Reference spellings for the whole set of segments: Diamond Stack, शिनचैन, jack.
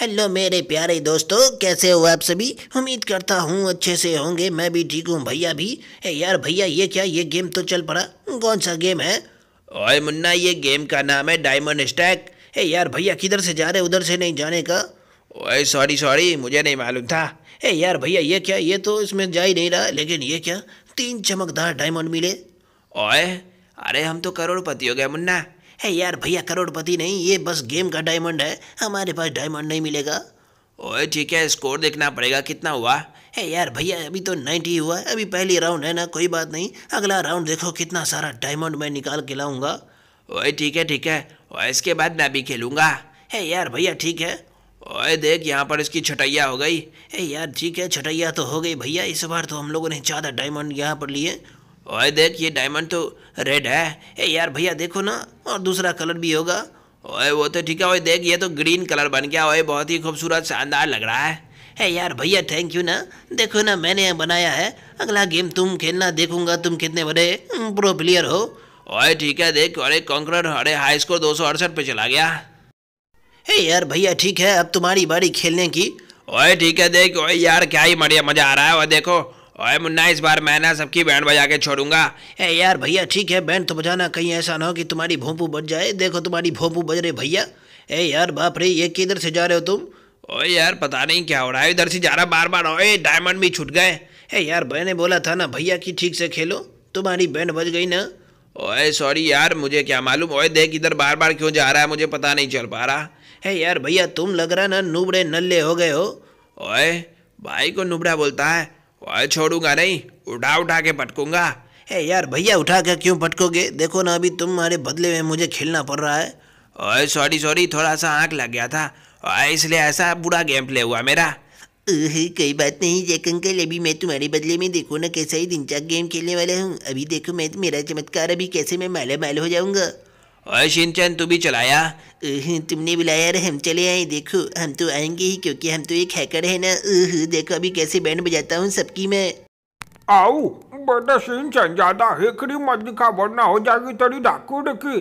Hello मेरे प्यारे दोस्तों, कैसे हो आप सभी। उम्मीद करता हूँ अच्छे से होंगे। मैं भी ठीक हूँ। भैया भी है यार। भैया ये क्या, ये गेम तो चल पड़ा। कौन सा गेम है? ओए मुन्ना, ये गेम का नाम है डायमंड स्टैक। है यार भैया, किधर से जा रहे, उधर से नहीं जाने का। ओए सॉरी, मुझे नहीं मालूम था। है यार भैया ये क्या, ये तो इसमें जा ही नहीं रहा। लेकिन ये क्या, 3 चमकदार डायमंड मिले। ओए अरे हम तो करोड़पति हो गए मुन्ना। है यार भैया करोड़पति नहीं, ये बस गेम का डायमंड है, हमारे पास डायमंड नहीं मिलेगा। ओए ठीक है, स्कोर देखना पड़ेगा कितना हुआ। है यार भैया अभी तो 90 हुआ, अभी पहली राउंड है ना, कोई बात नहीं। अगला राउंड देखो कितना सारा डायमंड मैं निकाल के लाऊंगा। ओए ठीक है, और इसके बाद मैं भी खेलूँगा। है यार भैया ठीक है। ओए देख यहाँ पर इसकी छटैया हो गई। है यार ठीक है, छटैया तो हो गई भैया। इस बार तो हम लोगों ने ज़्यादा डायमंड यहाँ पर लिए। ओए देख ये डायमंड तो रेड है। ए यार भैया देखो ना, और दूसरा कलर भी होगा। ओए वो तो ठीक है। ओए देख ये तो ग्रीन कलर बन गया। ओए बहुत ही खूबसूरत शानदार लग रहा है। ए यार भैया थैंक यू ना। देखो ना मैंने बनाया है, अगला गेम तुम खेलना, देखूंगा तुम कितने बड़े प्रो प्लेयर हो। ओए ठीक है देख, अरे कॉन्करर, अरे हाई स्कोर 268 पे चला गया। ए यार भैया ठीक है, अब तुम्हारी बारी खेलने की। ओए ठीक है देख, ओए यार क्या ही बढ़िया मज़ा आ रहा है। ओए देखो ओए मुन्ना, इस बार मैं ना सबकी बैंड बजा के छोड़ूंगा। ए यार भैया ठीक है, बैंड तो बजाना, कहीं ऐसा ना हो कि तुम्हारी भोंपू बज जाए। देखो तुम्हारी भोंपू बज रही भैया। ए यार बाप रे, ये किधर से जा रहे हो तुम? ओए यार पता नहीं क्या हो रहा है, इधर से जा रहा बार। ओए डायमंड भी छूट गए। ए यार मैंने बोला था ना भैया कि ठीक से खेलो, तुम्हारी बैंड बज गई ना। ओए सॉरी यार, मुझे क्या मालूम। ओए देख इधर बार क्यों जा रहा है, मुझे पता नहीं चल पा रहा है। यार भैया तुम लग रहा ना नुबड़े नल्ले हो गए हो। ओए भाई को नुबड़ा बोलता है। ओए छोड़ूंगा नहीं, उठा के पटकूंगा। ए यार भैया उठा के क्यों पटकोगे, देखो ना अभी तुम्हारे बदले में मुझे खेलना पड़ रहा है। ओए सॉरी, थोड़ा सा आँख लग गया था। ओए इसलिए ऐसा बुरा गेम प्ले हुआ मेरा। कोई बात नहीं जैक अंकल, अभी मैं तुम्हारे बदले में देखो ना कैसा ही दिनचर्या गेम खेलने वाला हूँ। अभी देखो मैं, मेरा चमत्कार, अभी कैसे मैं माला माल हो जाऊँगा। ओए शिनचैन तू भी चलाया? तुमने बुलाया और हम चले आए। देखो हम तो आएंगे ही, क्योंकि हम तो एक हैकर है ना। देखो अभी कैसे बैंड बजाता हूँ सबकी मैं। आओ बेटा शिनचैन, ज्यादा हेकड़ी मत दिखा वरना हो जाएगी तेरी डाकू डकी।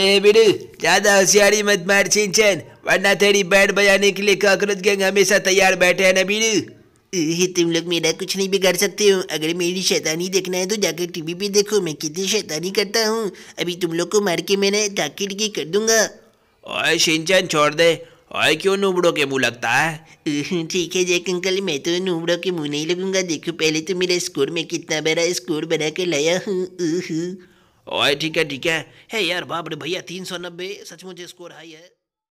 ए बिडू ज्यादा होशियारी मत मार शिनचैन, वरना तेरी बैंड बजाने के लिए कॉकरोच गैंग हमेशा तैयार बैठे है ना बिडू। तुम लोग मेरा कुछ नहीं बिगाड़ सकते हो। अगर मेरी शैतानी देखना है तो जाकर टीवी पे देखो मैं कितनी शैतानी करता हूँ। अभी तुम लोग को मार के मैंने टाकी टिकी कर दूंगा। ओए शिनचैन छोड़ दे। ओए क्यों नूबड़ों के मुँह लगता है? ठीक है जैक अंकल, मैं तो नूबड़ों के मुँह नहीं लगूंगा। देखो पहले तो मेरा स्कोर, में कितना बड़ा स्कोर बना के लाया हूँ। ओए ठीक है है यार बाप रे भैया 390, सचमुच स्कोर हाई है।